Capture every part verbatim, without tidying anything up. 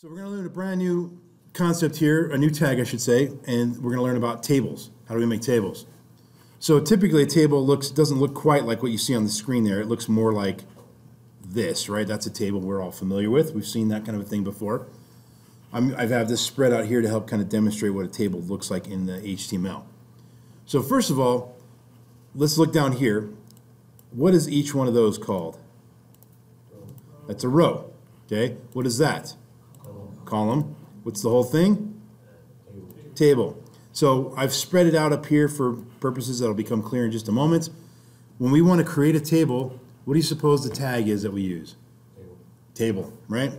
So we're going to learn a brand new concept here, a new tag I should say, and we're going to learn about tables. How do we make tables? So typically a table looks doesn't look quite like what you see on the screen there. It looks more like this, right? That's a table we're all familiar with. We've seen that kind of a thing before. I'm, I've had this spread out here to help kind of demonstrate what a table looks like in the H T M L. So first of all, let's look down here. What is each one of those called? That's a row. Okay? What is that? Column. What's the whole thing? Table. Table. So I've spread it out up here for purposes that'll become clear in just a moment. When we want to create a table, what do you suppose the tag is that we use? Table. Table, right?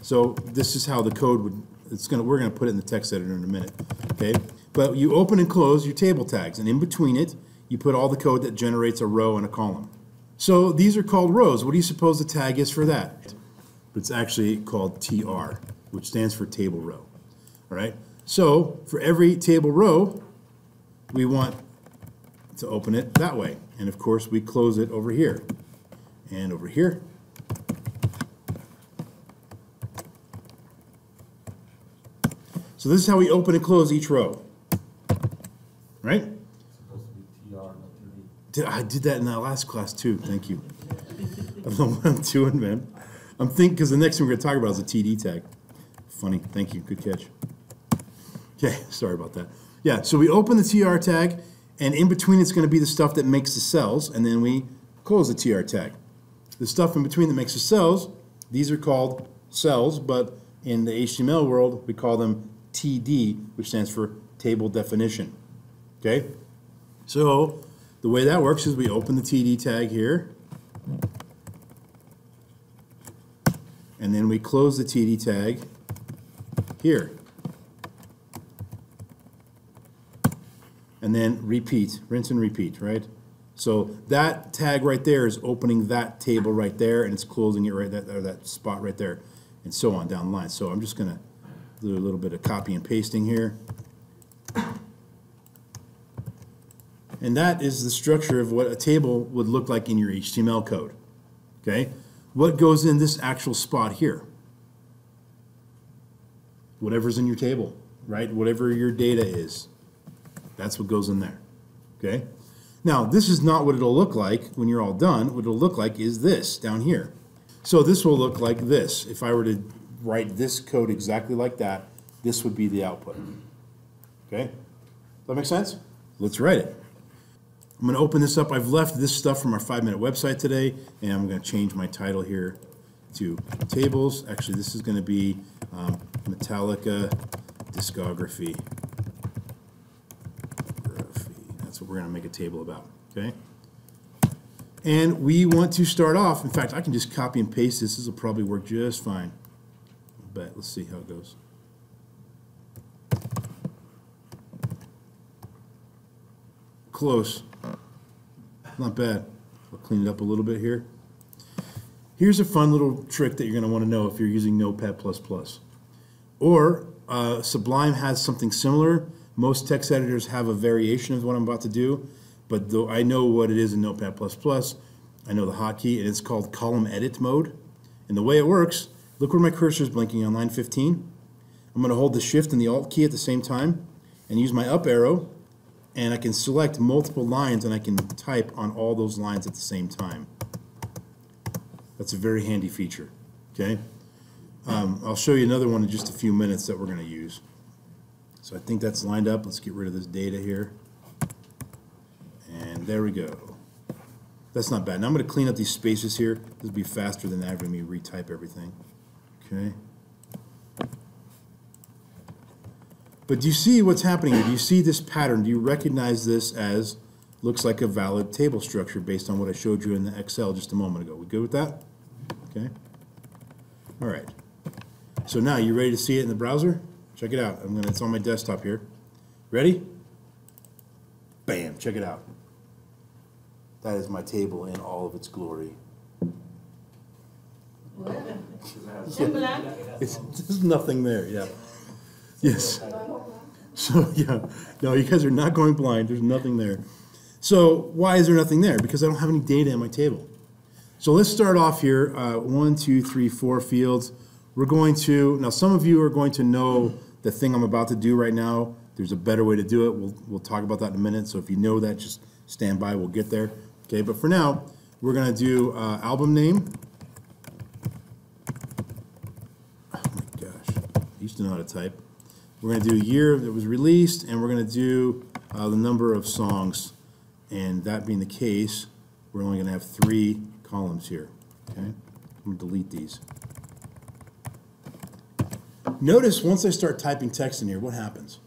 So this is how the code would. It's gonna. We're gonna put it in the text editor in a minute. Okay. But you open and close your table tags, and in between it, you put all the code that generates a row and a column. So these are called rows. What do you suppose the tag is for that? It's actually called T R. Which stands for table row. All right. So for every table row, we want to open it that way, and of course we close it over here, and over here, so this is how we open and close each row, right? It's supposed to be T R, not T V. I did that in that last class too. Thank you. I don't know what I'm doing, man. I'm thinking because the next thing we're going to talk about is a T D tag. Funny. Thank you. Good catch. Okay. Sorry about that. Yeah. So we open the T R tag, and in between it's going to be the stuff that makes the cells, and then we close the T R tag. The stuff in between that makes the cells, these are called cells, but in the H T M L world we call them T D, which stands for table definition. Okay? So the way that works is we open the T D tag here, and then we close the T D tag here, and then repeat, rinse and repeat, right? So that tag right there is opening that table right there, and it's closing it right that or that spot right there, and so on down the line. So I'm just gonna do a little bit of copy and pasting here, and that is the structure of what a table would look like in your H T M L code. Okay, what goes in this actual spot here? Whatever's in your table, right? Whatever your data is, that's what goes in there, okay? Now, this is not what it'll look like when you're all done. What it'll look like is this down here. So this will look like this. If I were to write this code exactly like that, this would be the output, okay? Does that make sense? Let's write it. I'm gonna open this up. I've left this stuff from our five-minute website today, and I'm gonna change my title here to tables. Actually, this is gonna be um, Metallica discography. That's what we're going to make a table about, okay? And we want to start off. In fact, I can just copy and paste this. This will probably work just fine. But let's see how it goes. Close. Not bad. I'll clean it up a little bit here. Here's a fun little trick that you're going to want to know if you're using Notepad plus plus. Or uh, Sublime has something similar. Most text editors have a variation of what I'm about to do, but though I know what it is in Notepad plus plus, I know the hotkey, and it's called column edit mode. And the way it works, look where my cursor is blinking on line fifteen. I'm going to hold the shift and the alt key at the same time and use my up arrow, and I can select multiple lines and I can type on all those lines at the same time. That's a very handy feature, okay? Um, I'll show you another one in just a few minutes that we're going to use. So I think that's lined up. Let's get rid of this data here. And there we go. That's not bad. Now I'm going to clean up these spaces here. This will be faster than having me retype everything. Okay. But do you see what's happening here? Do you see this pattern? Do you recognize this as looks like a valid table structure based on what I showed you in the Excel just a moment ago? We good with that? Okay. All right. So now, you ready to see it in the browser? Check it out. I'm gonna, it's on my desktop here. Ready? Bam, check it out. That is my table in all of its glory. What? Yeah. It's, there's nothing there, yeah. Yes. So, yeah. No, you guys are not going blind. There's nothing there. So, why is there nothing there? Because I don't have any data in my table. So let's start off here, uh, one, two, three, four fields. We're going to, now some of you are going to know the thing I'm about to do right now. There's a better way to do it. We'll, we'll talk about that in a minute. So if you know that, just stand by. We'll get there. Okay, but for now, we're going to do uh, album name. Oh my gosh. I used to know how to type. We're going to do a year that was released, and we're going to do uh, the number of songs. And that being the case, we're only going to have three columns here. Okay, I'm going to delete these. Notice once I start typing text in here, what happens?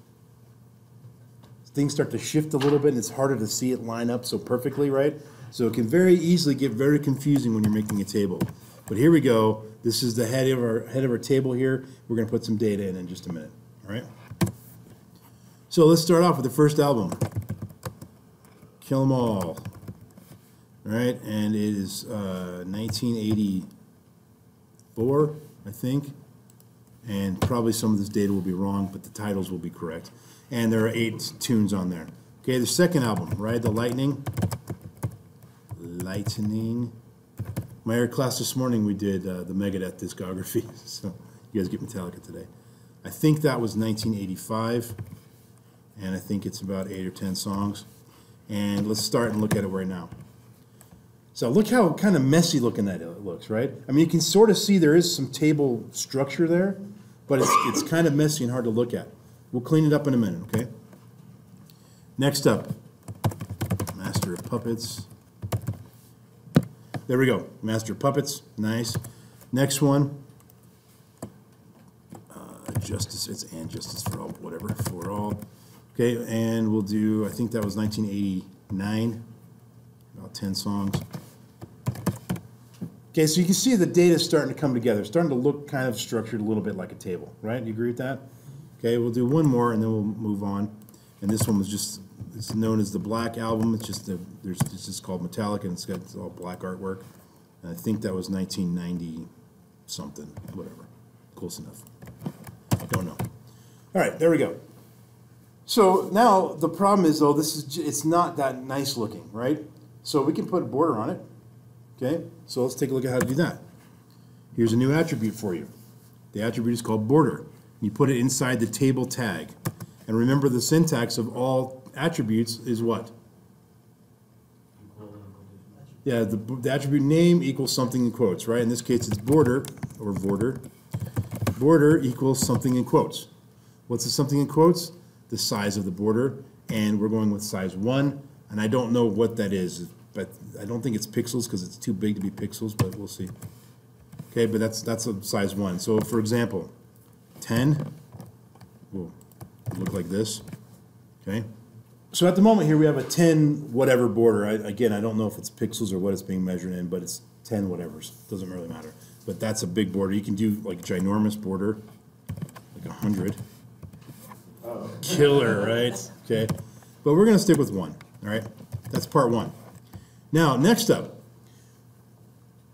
Things start to shift a little bit, and it's harder to see it line up so perfectly, right? So it can very easily get very confusing when you're making a table. But here we go. This is the head of our, head of our table here. We're going to put some data in in just a minute, all right? So let's start off with the first album, Kill 'em All, all right? And it is uh, nineteen eighty-four, I think. And probably some of this data will be wrong, but the titles will be correct. And there are eight tunes on there. Okay, the second album, Ride the Lightning. Lightning. My air class this morning, we did uh, the Megadeth discography. So you guys get Metallica today. I think that was nineteen eighty-five. And I think it's about eight or ten songs. And let's start and look at it right now. So look how kind of messy looking that it looks, right? I mean, you can sort of see there is some table structure there, but it's, it's kind of messy and hard to look at. We'll clean it up in a minute, okay? Next up, Master of Puppets. There we go, Master of Puppets, nice. Next one, uh, Justice, it's And Justice for All, whatever, for all. Okay, and we'll do, I think that was nineteen eighty-nine, about ten songs. Okay, so you can see the data's starting to come together, starting to look kind of structured a little bit like a table, right? You agree with that? Okay, we'll do one more and then we'll move on. And this one was just, it's known as the Black Album. It's just, the, there's, it's just called Metallica, and it's got it's all black artwork. And I think that was nineteen ninety something, whatever. Close enough. I don't know. All right, there we go. So now the problem is, though, this is, it's not that nice looking, right? So we can put a border on it. Okay, so let's take a look at how to do that. Here's a new attribute for you. The attribute is called border. You put it inside the table tag. And remember, the syntax of all attributes is what? Yeah, the, the attribute name equals something in quotes, right? In this case, it's border, or border. Border equals something in quotes. What's the something in quotes? The size of the border. And we're going with size one. And I don't know what that is, but I don't think it's pixels because it's too big to be pixels, but we'll see. Okay, but that's, that's a size one. So, for example, ten will look like this. Okay. So at the moment here we have a ten whatever border. I, again, I don't know if it's pixels or what it's being measured in, but it's ten whatevers. Doesn't really matter. But that's a big border. You can do like a ginormous border, like a hundred. Oh. Killer, right? Okay. But we're going to stick with one. All right. That's part one. Now, next up.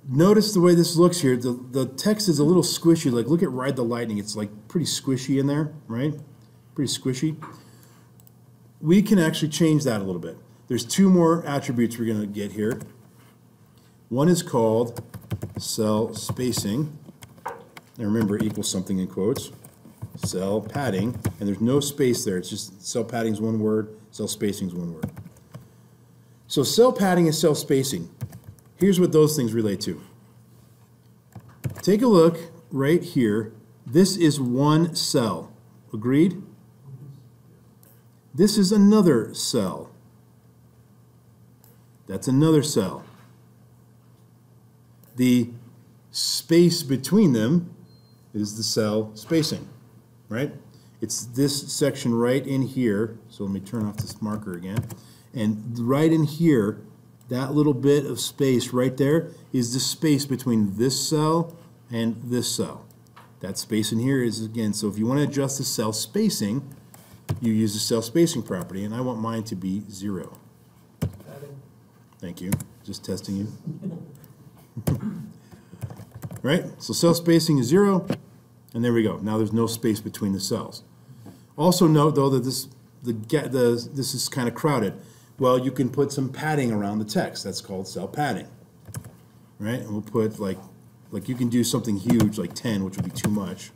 Notice the way this looks here. The, the text is a little squishy. Like, look at Ride the Lightning. It's like pretty squishy in there, right? Pretty squishy. We can actually change that a little bit. There's two more attributes we're going to get here. One is called cell spacing. And remember, equals something in quotes. Cell padding. And there's no space there. It's just cell padding is one word. Cell spacing is one word. So cell padding is cell spacing. Here's what those things relate to. Take a look right here. This is one cell. Agreed? This is another cell. That's another cell. The space between them is the cell spacing, right? It's this section right in here. So let me turn off this marker again. And right in here, that little bit of space right there is the space between this cell and this cell. That space in here is, again, so if you want to adjust the cell spacing, you use the cell spacing property, and I want mine to be zero. Thank you. Just testing you. Right? So cell spacing is zero, and there we go. Now there's no space between the cells. Also note, though, that this, the, the, this is kind of crowded. Well, you can put some padding around the text. That's called cell padding, right? And we'll put like Like you can do something huge, like ten, which would be too much.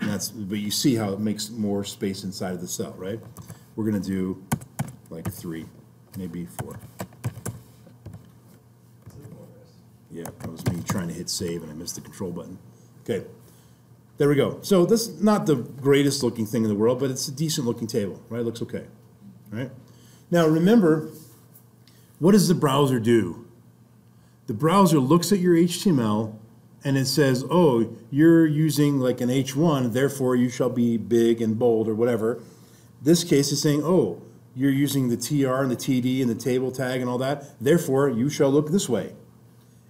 And that's, but you see how it makes more space inside of the cell, right? We're going to do like three, maybe four. Yeah, that was me trying to hit save and I missed the control button. Okay, there we go. So this is not the greatest looking thing in the world, but it's a decent looking table, right? It looks okay, right? Now remember, what does the browser do? The browser looks at your H T M L and it says, oh, you're using like an H one, therefore you shall be big and bold or whatever. This case is saying, oh, you're using the T R and the T D and the table tag and all that, therefore you shall look this way.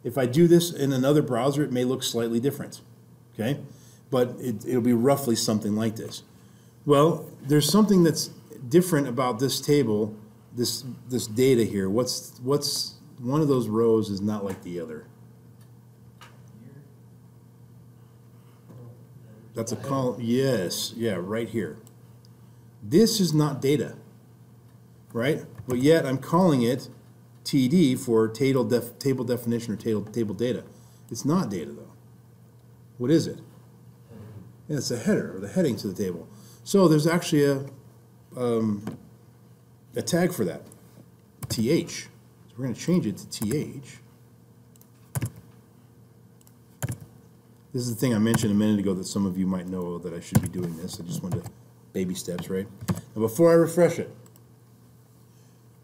If I do this in another browser, it may look slightly different, okay? But it, it'll be roughly something like this. Well, there's something that's different about this table, this this data here. What's, what's one of those rows is not like the other. That's a column. Yes, yeah, right here. This is not data, right? But yet I'm calling it T D for table, def table definition or table, table data. It's not data, though. What is it? Yeah, it's a header, or the heading to the table. So there's actually a, um, a tag for that, T H. So we're going to change it to T H. This is the thing I mentioned a minute ago that some of you might know that I should be doing this. I just wanted to baby steps, right? Now, before I refresh it,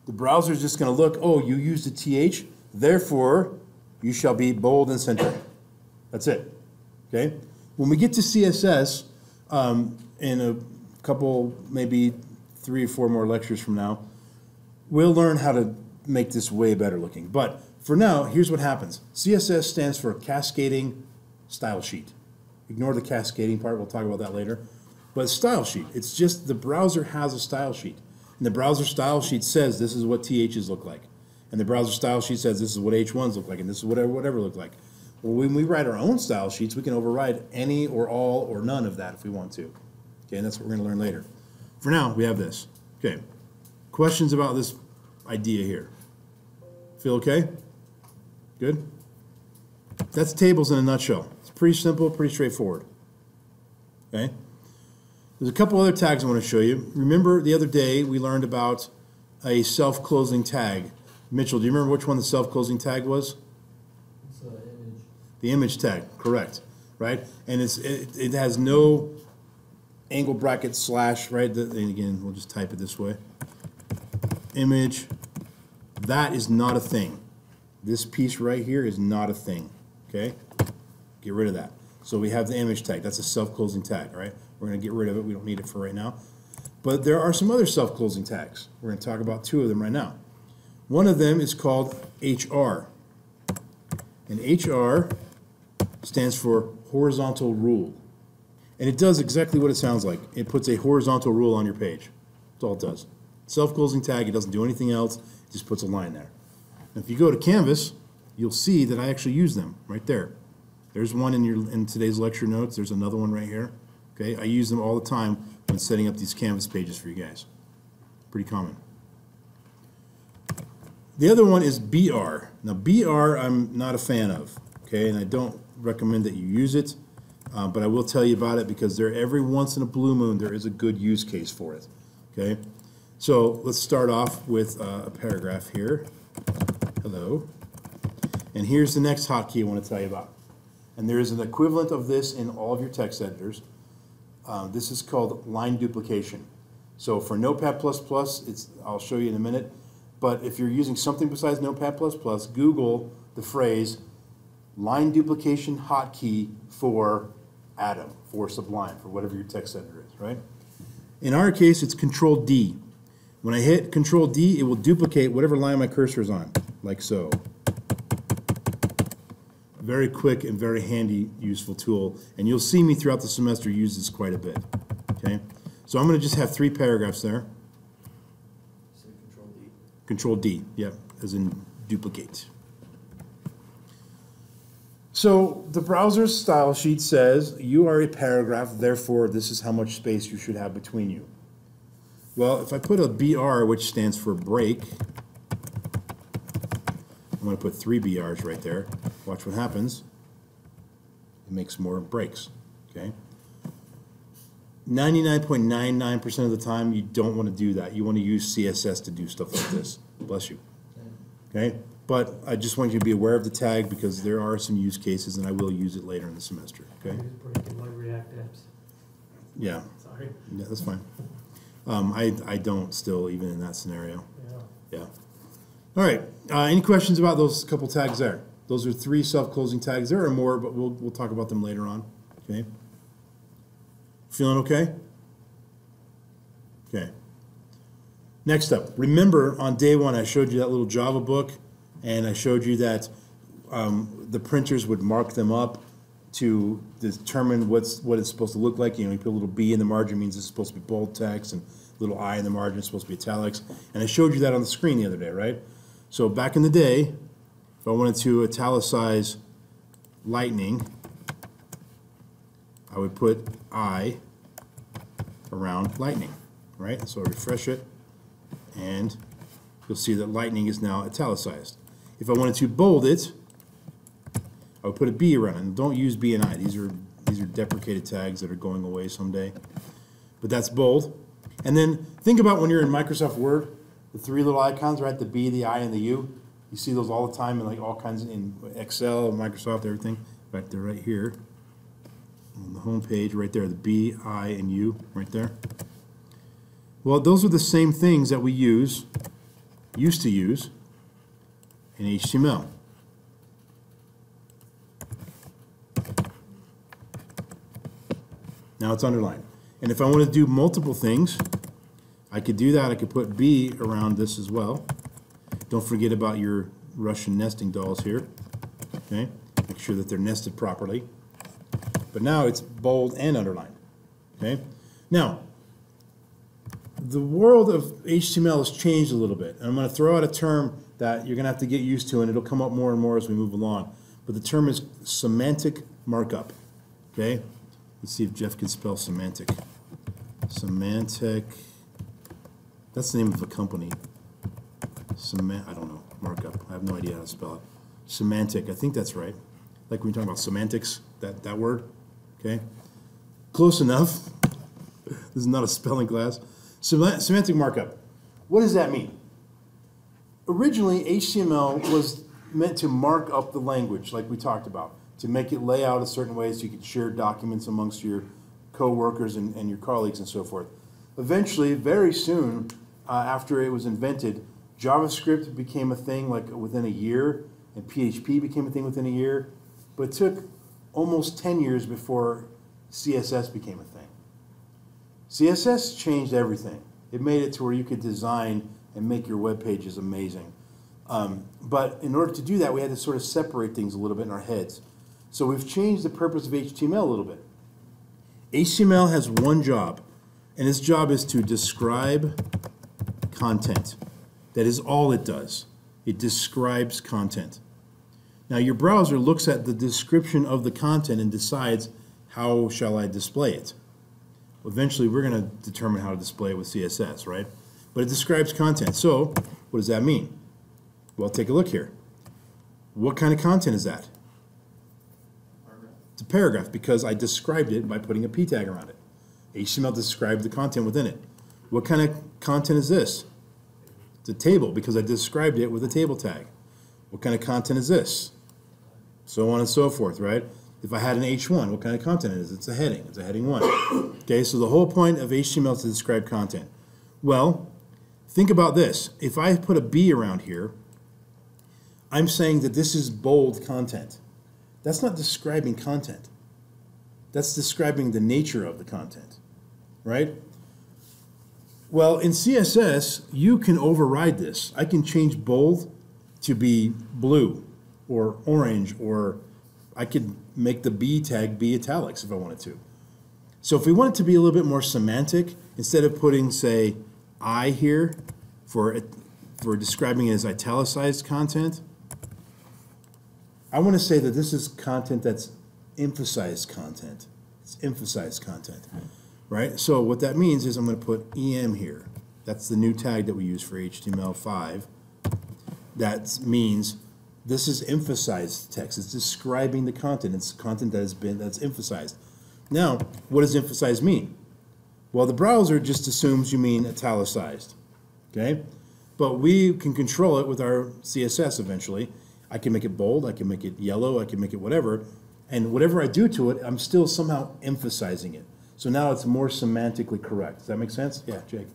the browser is just going to look, oh, you used a T H, therefore you shall be bold and centered. That's it. Okay? When we get to C S S, um, in a couple, maybe three or four more lectures from now, we'll learn how to make this way better looking. But for now, here's what happens. C S S stands for Cascading Style Sheet. Ignore the cascading part. We'll talk about that later. But style sheet, it's just the browser has a style sheet. And the browser style sheet says this is what T H's look like. And the browser style sheet says this is what H ones look like, and this is whatever whatever look like. Well, when we write our own style sheets, we can override any or all or none of that if we want to. Okay, and that's what we're going to learn later. For now, we have this. Okay, questions about this idea here? Feel okay? Good? That's tables in a nutshell. It's pretty simple, pretty straightforward. Okay? There's a couple other tags I want to show you. Remember the other day we learned about a self-closing tag. Mitchell, do you remember which one the self-closing tag was? It's an image. The image tag, correct, right? And it's, it, it has no angle bracket slash, right? The, and again, we'll just type it this way. Image, that is not a thing. This piece right here is not a thing, okay? Get rid of that. So we have the image tag. That's a self-closing tag, right? We're going to get rid of it. We don't need it for right now. But there are some other self-closing tags. We're going to talk about two of them right now. One of them is called H R. And H R stands for horizontal rule. And it does exactly what it sounds like. It puts a horizontal rule on your page. That's all it does. Self-closing tag, it doesn't do anything else. It just puts a line there. And if you go to Canvas, you'll see that I actually use them right there. There's one in, your, in today's lecture notes. There's another one right here. Okay, I use them all the time when setting up these Canvas pages for you guys. Pretty common. The other one is B R. Now, B R I'm not a fan of, okay, and I don't recommend that you use it, uh, but I will tell you about it because there, every once in a blue moon there is a good use case for it, okay? So let's start off with uh, a paragraph here. Hello. And here's the next hotkey I want to tell you about. And there is an equivalent of this in all of your text editors. Uh, this is called line duplication. So for Notepad plus plus, it's, I'll show you in a minute, but if you're using something besides Notepad plus plus, Google the phrase line duplication hotkey for Atom, for Sublime, for whatever your text editor is, right? In our case, it's Control D. When I hit Control D, it will duplicate whatever line my cursor is on, like so. Very quick and very handy, useful tool, and you'll see me throughout the semester use this quite a bit. Okay, so I'm going to just have three paragraphs there. So control D. Control D, yeah, as in duplicate. So the browser's style sheet says you are a paragraph, therefore this is how much space you should have between you. Well, if I put a B R, which stands for break, I'm going to put three B Rs right there. Watch what happens. It makes more breaks, okay? ninety-nine point nine nine percent of the time, you don't want to do that. You want to use C S S to do stuff like this. Bless you. Okay? But I just want you to be aware of the tag because there are some use cases, and I will use it later in the semester. Okay? React apps. Yeah. Sorry. Yeah, that's fine. Um, I, I don't still, even in that scenario. Yeah. Yeah. All right. Uh, any questions about those couple tags there? Those are three self-closing tags. There are more, but we'll, we'll talk about them later on. Okay? Feeling okay? Okay. Next up, remember on day one I showed you that little Java book and I showed you that um, the printers would mark them up to determine what's, what it's supposed to look like. You know, you put a little B in the margin, means it's supposed to be bold text, and little I in the margin is supposed to be italics. And I showed you that on the screen the other day, right? So back in the day, if I wanted to italicize lightning, I would put I around lightning, right? So I refresh it, and you'll see that lightning is now italicized. If I wanted to bold it, I would put a B around it. And don't use B and I. These are, these are deprecated tags that are going away someday. But that's bold. And then think about when you're in Microsoft Word, the three little icons, right? The B, the I, and the U. You see those all the time in like all kinds of, in Excel, Microsoft, everything. In fact, they're right here. On the home page, right there, the B, I, and U, right there. Well, those are the same things that we use, used to use, in H T M L. Now it's underlined. And if I want to do multiple things, I could do that. I could put B around this as well. Don't forget about your Russian nesting dolls here. Okay, make sure that they're nested properly. But now it's bold and underlined. Okay? Now, the world of H T M L has changed a little bit. And I'm going to throw out a term that you're going to have to get used to, and it'll come up more and more as we move along. But the term is semantic markup. Okay? Let's see if Jeff can spell semantic. Semantic. That's the name of a company. Semant. I don't know. Markup. I have no idea how to spell it. Semantic. I think that's right. Like when you're talking about semantics, that, that word, okay? Close enough. This is not a spelling class. Semant semantic markup. What does that mean? Originally, H T M L was meant to mark up the language, like we talked about, to make it lay out a certain way so you could share documents amongst your co-workers and, and your colleagues and so forth. Eventually, very soon uh, after it was invented, JavaScript became a thing like within a year, and P H P became a thing within a year. But it took almost ten years before C S S became a thing. C S S changed everything. It made it to where you could design and make your web pages amazing. Um, but in order to do that, we had to sort of separate things a little bit in our heads. So we've changed the purpose of H T M L a little bit. H T M L has one job, and its job is to describe content. That is all it does. It describes content. Now, your browser looks at the description of the content and decides, how shall I display it? Eventually, we're going to determine how to display it with C S S, right? But it describes content. So what does that mean? Well, take a look here. What kind of content is that? Paragraph. It's a paragraph because I described it by putting a P tag around it. H T M L described the content within it. What kind of content is this? It's a table because I described it with a table tag. What kind of content is this? So on and so forth, right? If I had an H one, what kind of content is it? It's a heading. It's a heading one. Okay, so the whole point of H T M L is to describe content. Well, think about this. If I put a B around here, I'm saying that this is bold content. That's not describing content. That's describing the nature of the content, right? Well, in C S S, you can override this. I can change bold to be blue or orange, or I could make the B tag be italics if I wanted to. So if we want it to be a little bit more semantic, instead of putting, say, I here for, it, for describing it as italicized content, I want to say that this is content that's emphasized content. It's emphasized content, right? So what that means is I'm going to put E M here. That's the new tag that we use for H T M L five. That means This is emphasized text. It's describing the content. It's content that has been, that's emphasized. Now, what does emphasized mean? Well, the browser just assumes you mean italicized, okay? But we can control it with our C S S eventually. I can make it bold, I can make it yellow, I can make it whatever, and whatever I do to it, I'm still somehow emphasizing it. So now it's more semantically correct. Does that make sense? Yeah, Jake.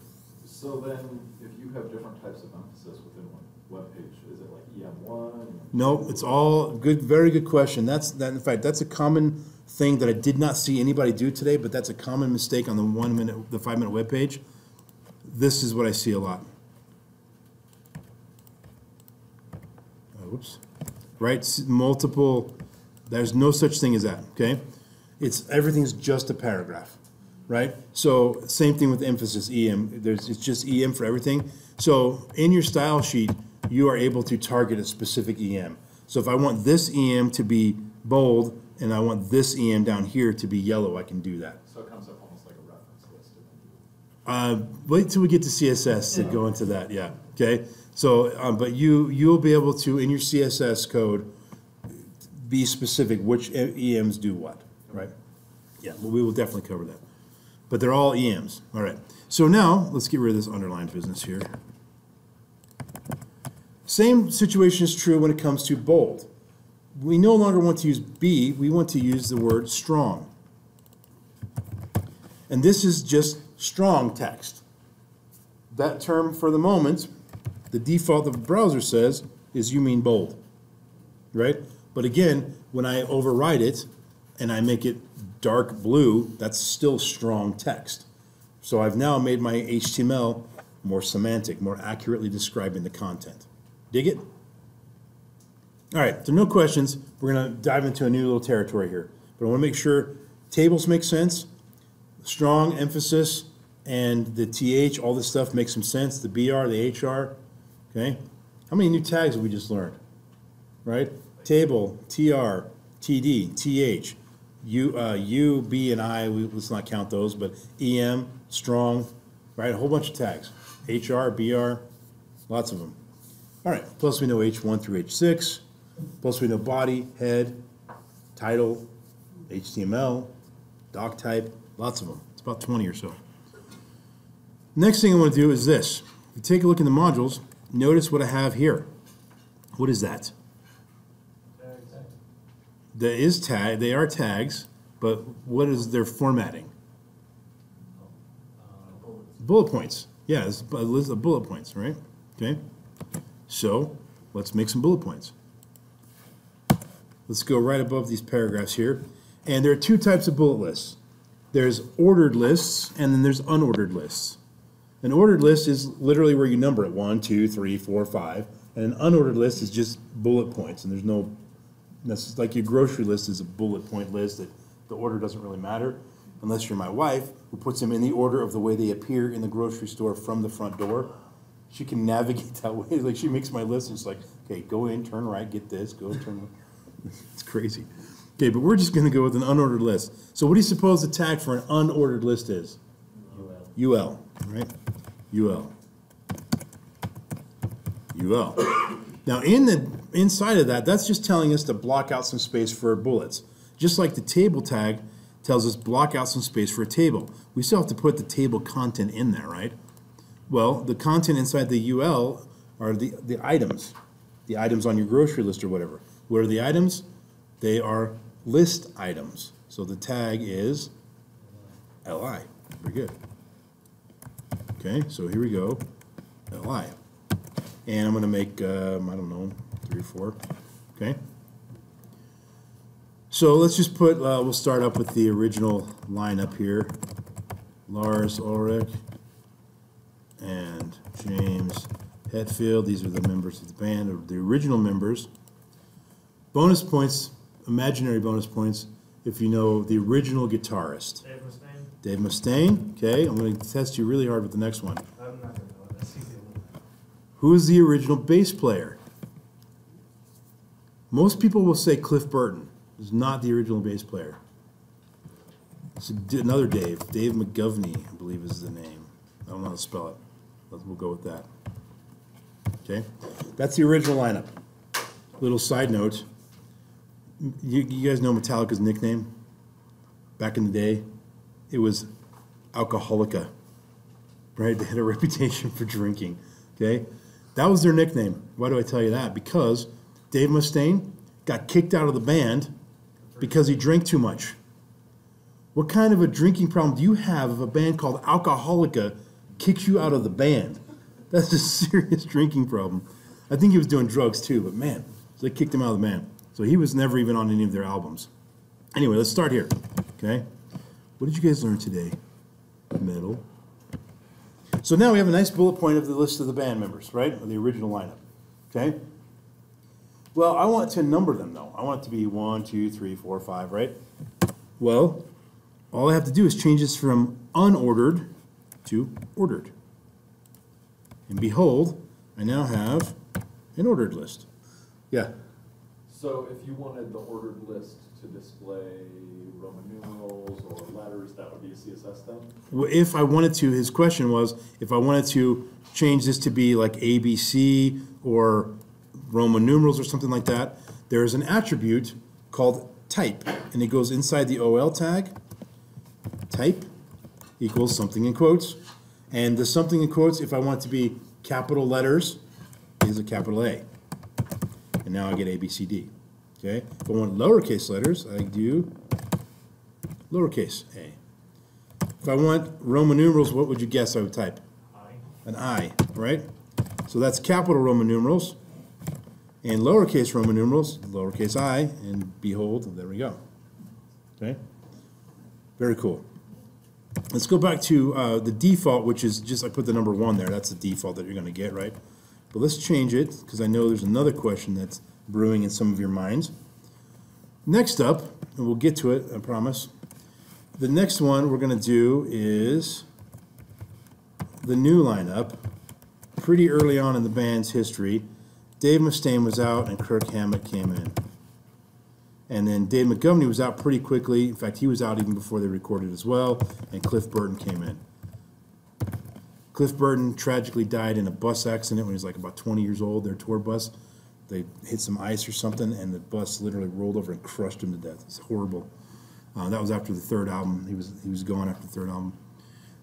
So then, if you have different types of emphasis within one web page, is it like E M one? No, it's all good. Very good question. That's that. In fact, that's a common thing that I did not see anybody do today, but that's a common mistake on the one minute, the five minute web page. This is what I see a lot. Oops. Right? Multiple. There's no such thing as that. Okay. It's everything's just a paragraph, right? So same thing with emphasis, E M. There's it's just E M for everything. So in your style sheet, you are able to target a specific E M. So if I want this E M to be bold and I want this E M down here to be yellow, I can do that. So it comes up almost like a reference list. Uh, wait till we get to C S S to yeah. go into that. Yeah. Okay. So, um, but you you'll be able to in your C S S code be specific which E Ms do what. Right. Yeah, well, we will definitely cover that. But they're all E Ms. All right. So now let's get rid of this underline business here. Same situation is true when it comes to bold. We no longer want to use B. We want to use the word strong. And this is just strong text. That term for the moment, the default the browser says is you mean bold. Right? But again, when I override it, and I make it dark blue, that's still strong text. So I've now made my H T M L more semantic, more accurately describing the content. Dig it? All right, so no questions. We're going to dive into a new little territory here. But I want to make sure tables make sense, strong emphasis, and the T H, all this stuff makes some sense, the B R, the H R, okay? How many new tags have we just learned, right? Table, T R, T D, T H. U, uh, U, B, and I, we, let's not count those, but E M, strong, right? A whole bunch of tags. H R, B R, lots of them. All right, plus we know H one through H six, plus we know body, head, title, H T M L, doc type, lots of them. It's about twenty or so. Next thing I want to do is this. If you take a look in the modules, notice what I have here. What is that? There is tag, they are tags, but what is their formatting? Uh, bullet points. Yeah, it's a list of bullet points, right? Okay. So let's make some bullet points. Let's go right above these paragraphs here. And there are two types of bullet lists. There's ordered lists and then there's unordered lists. An ordered list is literally where you number it, one, two, three, four, five. And an unordered list is just bullet points and there's no That's like your grocery list is a bullet point list that the order doesn't really matter unless you're my wife, who puts them in the order of the way they appear in the grocery store from the front door. She can navigate that way. Like she makes my list and it's like, okay, go in, turn right, get this, go turn left. It's crazy. Okay, but we're just going to go with an unordered list. So what do you suppose the tag for an unordered list is? U L. U L, right? U L. U L. Now in the inside of that, that's just telling us to block out some space for bullets. Just like the table tag tells us block out some space for a table. We still have to put the table content in there, right? Well, the content inside the U L are the, the items. The items on your grocery list or whatever. What are the items? They are list items. So the tag is L I. Very good. Okay, so here we go. L I. And I'm going to make, um, I don't know, three or four. Okay. So let's just put, uh, we'll start up with the original lineup here. Lars Ulrich and James Hetfield. These are the members of the band, or the original members. Bonus points, imaginary bonus points, if you know the original guitarist. Dave Mustaine. Dave Mustaine. Okay. I'm going to test you really hard with the next one. I'm not gonna Who is the original bass player? Most people will say Cliff Burton is not the original bass player. It's another Dave. Dave McGovney, I believe, is the name. I don't know how to spell it. But we'll go with that. Okay? That's the original lineup. Little side note, you, you guys know Metallica's nickname back in the day? It was Alcoholica, right? They had a reputation for drinking, okay? That was their nickname. Why do I tell you that? Because Dave Mustaine got kicked out of the band because he drank too much. What kind of a drinking problem do you have if a band called Alcoholica kicks you out of the band? That's a serious drinking problem. I think he was doing drugs too, but man, so they kicked him out of the band. So he was never even on any of their albums. Anyway, let's start here, okay? What did you guys learn today? Metal. So now we have a nice bullet point of the list of the band members, right? Of the original lineup, okay? Well, I want to number them though. I want it to be one, two, three, four, five, right? Well, all I have to do is change this from unordered to ordered. And behold, I now have an ordered list. Yeah? So if you wanted the ordered list to display Roman numerals or letters, that would be a C S S thing? Well, if I wanted to, his question was, if I wanted to change this to be like A B C or Roman numerals or something like that, there is an attribute called type, and it goes inside the O L tag. Type equals something in quotes. And the something in quotes, if I want it to be capital letters, is a capital A. And now I get A, B, C, D. Okay? If I want lowercase letters, I do lowercase a. If I want Roman numerals, what would you guess I would type? I. An I, right? So that's capital Roman numerals. And lowercase Roman numerals, lowercase I, and behold, there we go. Okay? Very cool. Let's go back to uh, the default, which is just I put the number one there. That's the default that you're going to get, right? But let's change it because I know there's another question that's brewing in some of your minds. Next up, and we'll get to it, I promise. The next one we're going to do is the new lineup. Pretty early on in the band's history, Dave Mustaine was out and Kirk Hammett came in. And then Dave McGovney was out pretty quickly. In fact, he was out even before they recorded as well. And Cliff Burton came in. Cliff Burton tragically died in a bus accident when he was like about twenty years old, their tour bus. They hit some ice or something, and the bus literally rolled over and crushed him to death. It's horrible. Uh, that was after the third album. He was, he was gone after the third album.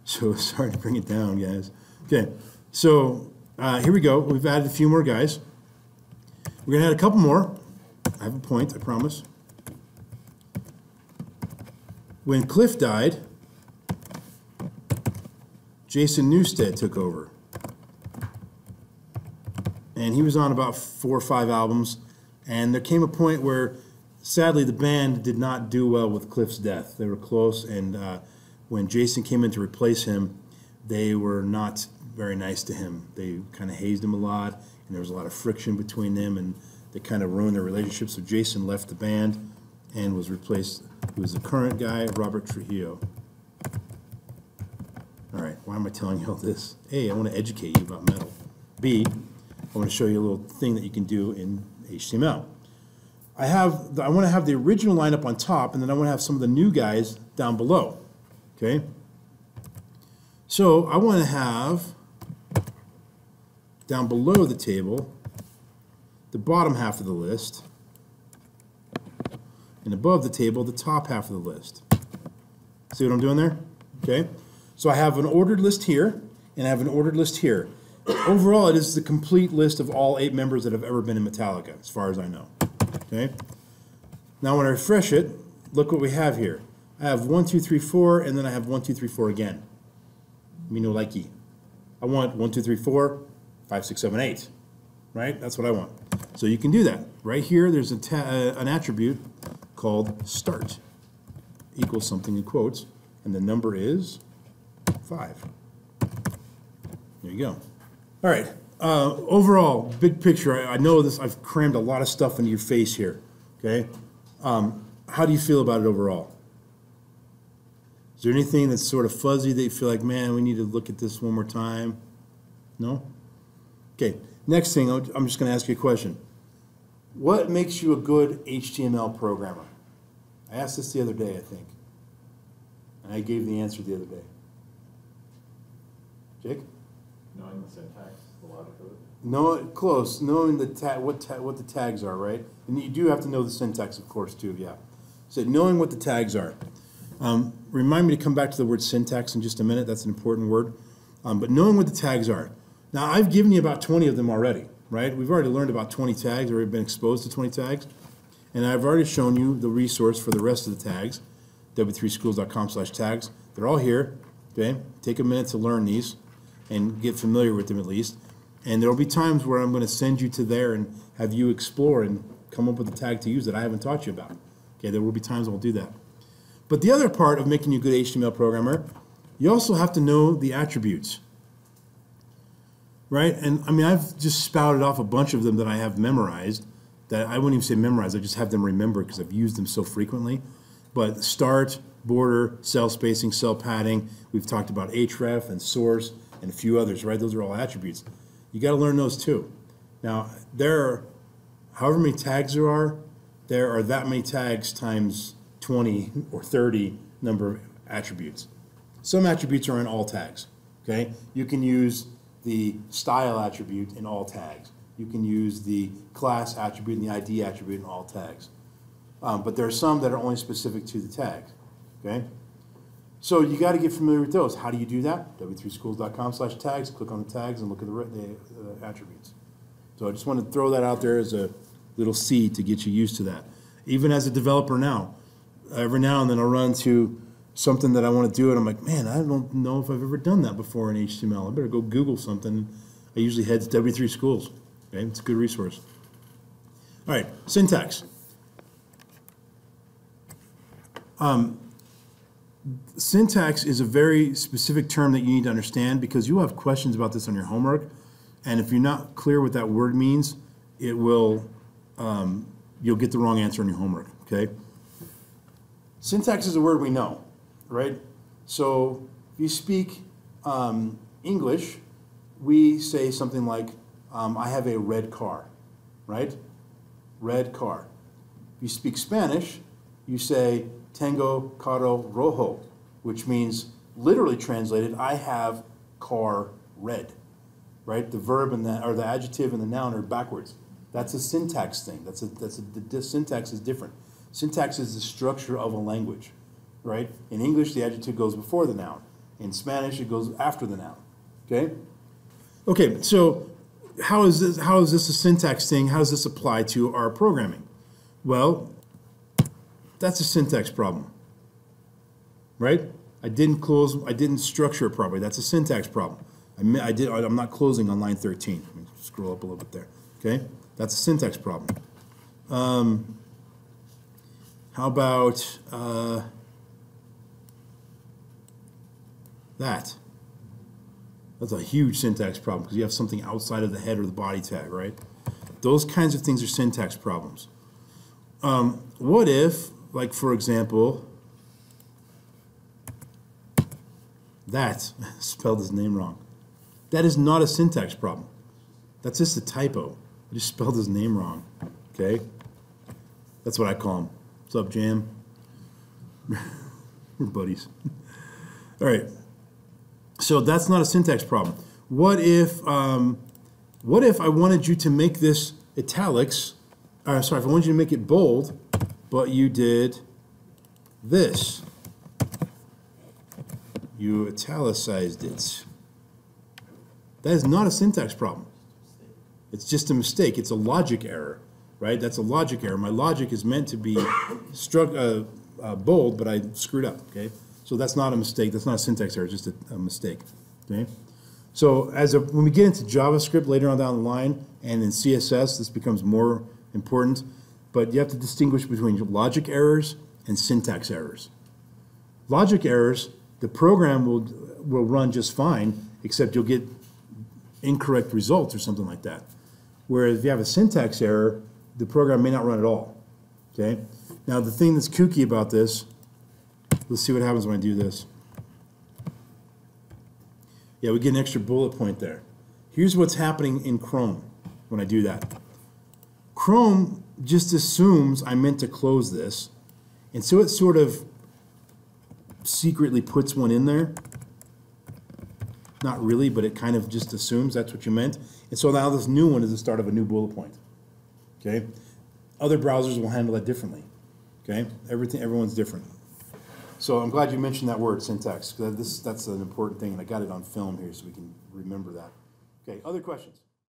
So sorry to bring it down, guys. Okay, so uh, here we go. We've added a few more guys. We're going to add a couple more. I have a point, I promise. When Cliff died, Jason Newsted took over. And he was on about four or five albums. And there came a point where, sadly, the band did not do well with Cliff's death. They were close, and uh, when Jason came in to replace him, they were not very nice to him. They kind of hazed him a lot, and there was a lot of friction between them, and they kind of ruined their relationship. So Jason left the band and was replaced. He was the current guy, Robert Trujillo. All right, why am I telling you all this? A, I want to educate you about metal. B, I want to show you a little thing that you can do in H T M L. I have, I want to have the original lineup on top, and then I want to have some of the new guys down below, okay? So I want to have, down below the table, the bottom half of the list, and above the table, the top half of the list. See what I'm doing there? Okay. So I have an ordered list here, and I have an ordered list here. Overall, it is the complete list of all eight members that have ever been in Metallica, as far as I know. Okay. Now when I refresh it, look what we have here. I have one, two, three, four, and then I have one, two, three, four again. Me no likey. I want one, two, three, four, five, six, seven, eight. Right? That's what I want. So you can do that. Right here, there's a ta uh, an attribute called start equals something in quotes, and the number is five. There you go. All right. Uh, overall, big picture. I, I know this. I've crammed a lot of stuff into your face here. Okay. Um, how do you feel about it overall? Is there anything that's sort of fuzzy that you feel like, man, we need to look at this one more time? No? Okay. Next thing, I'm just going to ask you a question. What makes you a good H T M L programmer? I asked this the other day, I think. And I gave the answer the other day. Jake? Knowing the syntax, the logic of it? No, close. Knowing the ta what ta what the tags are, right? And you do have to know the syntax, of course, too. Yeah. So knowing what the tags are. Um, remind me to come back to the word syntax in just a minute. That's an important word. Um, but knowing what the tags are. Now, I've given you about twenty of them already, right? We've already learned about twenty tags, or we've been exposed to twenty tags. And I've already shown you the resource for the rest of the tags, w three schools dot com slash tags. They're all here, okay? Take a minute to learn these and get familiar with them at least. And there will be times where I'm going to send you to there and have you explore and come up with a tag to use that I haven't taught you about. Okay, there will be times I'll do that. But the other part of making you a good H T M L programmer, you also have to know the attributes, right? And I mean, I've just spouted off a bunch of them that I have memorized, that I wouldn't even say memorized, I just have them remembered because I've used them so frequently. But start, border, cell spacing, cell padding, we've talked about href and source and a few others, right? Those are all attributes. You got to learn those too. Now, there are however many tags there are, there are that many tags times twenty or thirty number of attributes. Some attributes are in all tags, okay? You can use the style attribute in all tags. You can use the class attribute and the I D attribute in all tags. Um, but there are some that are only specific to the tags, okay? So you got to get familiar with those. How do you do that? w three schools dot com slash tags, click on the tags and look at the, the uh, attributes. So I just want to throw that out there as a little seed to get you used to that. Even as a developer now, every now and then I'll run to something that I want to do and I'm like, man, I don't know if I've ever done that before in H T M L. I better go Google something. I usually head to W three schools. Okay? It's a good resource. All right, syntax. Um, syntax is a very specific term that you need to understand because you'll have questions about this on your homework. And if you're not clear what that word means, it will, um, you'll get the wrong answer on your homework, okay? Syntax is a word we know, right? So if you speak um, English, we say something like, um, I have a red car, right? Red car. If you speak Spanish, you say, tengo carro rojo, which means, literally translated, I have car red, right? The verb and the, or the adjective and the noun are backwards. That's a syntax thing. That's a, that's a, the, the syntax is different. Syntax is the structure of a language, right? In English, the adjective goes before the noun. In Spanish, it goes after the noun, okay? Okay, so how is this, how is this a syntax thing? How does this apply to our programming? Well, that's a syntax problem, right? I didn't close, I didn't structure it properly. That's a syntax problem. I, I did, I'm not closing on line thirteen. Let me scroll up a little bit there, okay? That's a syntax problem. Um... How about uh, that? That's a huge syntax problem because you have something outside of the head or the body tag, right? Those kinds of things are syntax problems. Um, what if, like for example, that, spelled his name wrong. That is not a syntax problem. That's just a typo. I just spelled his name wrong, okay? That's what I call him. What's up, Jam? We're buddies. All right. So that's not a syntax problem. What if, um, what if I wanted you to make this italics? Uh, sorry, if I wanted you to make it bold, but you did this. You italicized it. That is not a syntax problem. It's just a mistake. It's a logic error. Right? That's a logic error. My logic is meant to be struck, uh, uh, bold, but I screwed up, okay? So that's not a mistake. That's not a syntax error. It's just a, a mistake, okay? So as a, when we get into JavaScript later on down the line and in C S S, this becomes more important, but you have to distinguish between logic errors and syntax errors. Logic errors, the program will, will run just fine, except you'll get incorrect results or something like that. Whereas if you have a syntax error, the program may not run at all, okay? Now the thing that's kooky about this, let's see what happens when I do this. Yeah, we get an extra bullet point there. Here's what's happening in Chrome when I do that. Chrome just assumes I meant to close this, and so it sort of secretly puts one in there, not really, but it kind of just assumes that's what you meant. And so now this new one is the start of a new bullet point. Okay? Other browsers will handle that differently. Okay? Everything, everyone's different. So I'm glad you mentioned that word, syntax. This, that's an important thing, and I got it on film here so we can remember that. Okay, other questions?